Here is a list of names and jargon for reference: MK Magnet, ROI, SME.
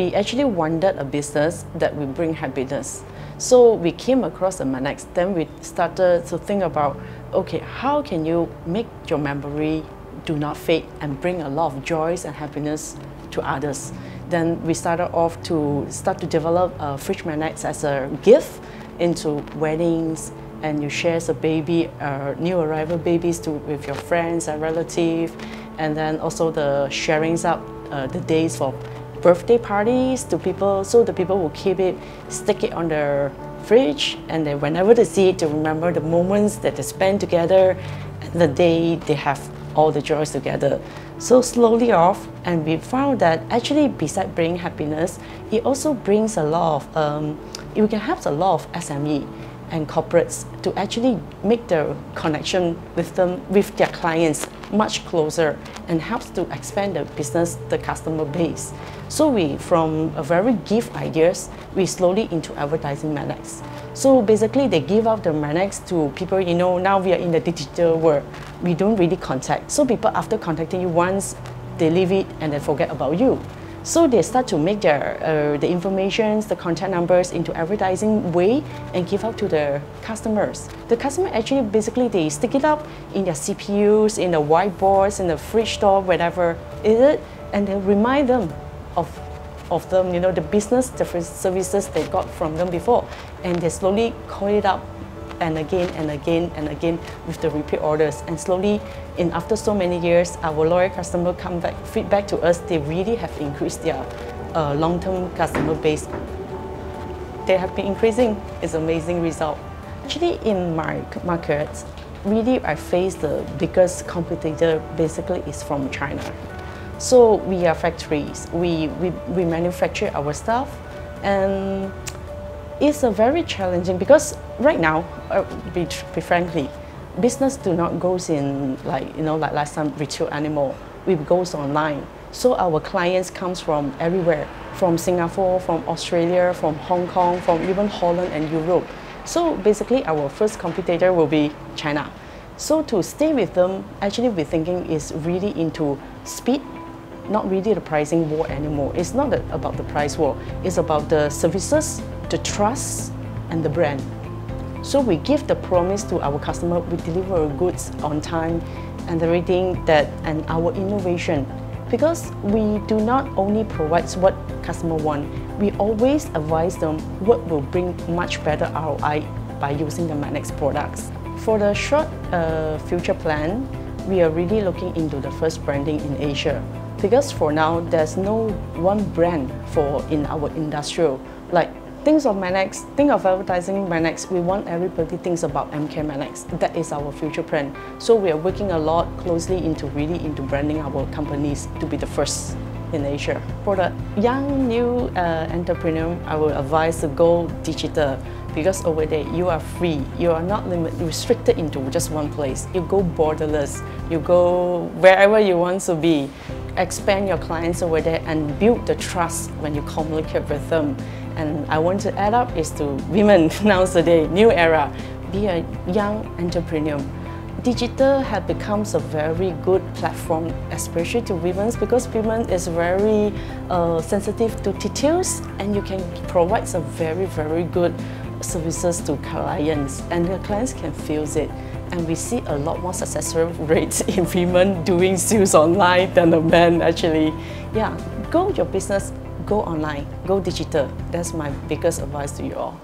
we actually wanted a business that will bring happiness. So we came across a Magnet. Then we started to think about, okay, how can you make your memory do not fade and bring a lot of joys and happiness to others. Then we started off to develop fridge magnets as a gift into weddings, and you share as a baby, new arrival babies with your friends and relatives, and then also the sharings up the days for birthday parties to people, so the people will keep it, stick it on their fridge, and then whenever they see it, they remember the moments that they spend together, the day they have all the joys together. So slowly off, and we found that actually besides bringing happiness, it also brings a lot of, you can help a lot of SME and corporates to actually make their connection with them, with their clients much closer, and helps to expand the business, the customer base. So we, from a very gift ideas, we slowly into advertising magnets. So basically they give out the magnets to people, you know, now we are in the digital world, we don't really contact. So people after contacting you once, they leave it and they forget about you. So they start to make their, the informations, the contact numbers into advertising way and give out to their customers. The customer actually basically they stick it up in their CPUs, in the whiteboards, in the fridge store, whatever is it, and they remind them of them, you know, the business, the services they got from them before, and they slowly call it up and again and again and again with the repeat orders, and slowly in after so many years our loyal customer come back feedback to us, they really have increased their long-term customer base. They have been increasing, it's amazing result. Actually in my market, really I face the biggest competitor basically is from China. So we are factories, we manufacture our stuff, and it's a very challenging because right now, be frankly, business do not goes in like, you know, like last time retail anymore. It goes online. So our clients comes from everywhere, from Singapore, from Australia, from Hong Kong, from even Holland and Europe. So basically our first competitor will be China. So to stay with them, actually we're thinking is really into speed, not really the pricing war anymore. It's not about the price war, it's about the services, the trust and the brand. So we give the promise to our customer, we deliver goods on time and everything that, and our innovation. Because we do not only provide what customer want, we always advise them what will bring much better ROI by using the Magnet's products. For the short future plan, we are really looking into the first branding in Asia. Because for now, there's no one brand for in our industrial. Like, think of Magnet, think of advertising Magnet. We want everybody thinks about MK Magnet. That is our future plan. So we are working a lot closely into really into branding our companies to be the first in Asia. For the young new entrepreneur, I would advise to go digital, because over there you are free. You are not restricted into just one place. You go borderless. You go wherever you want to be. Expand your clients over there and build the trust when you communicate with them. And I want to add up is to women nowadays, new era, be a young entrepreneur. Digital has become a very good platform, especially to women, because women is very sensitive to details, and you can provide some very good services to clients, and the clients can feel it. And we see a lot more successful rates in women doing sales online than the men actually. Yeah, go your business, go online, go digital. That's my biggest advice to you all.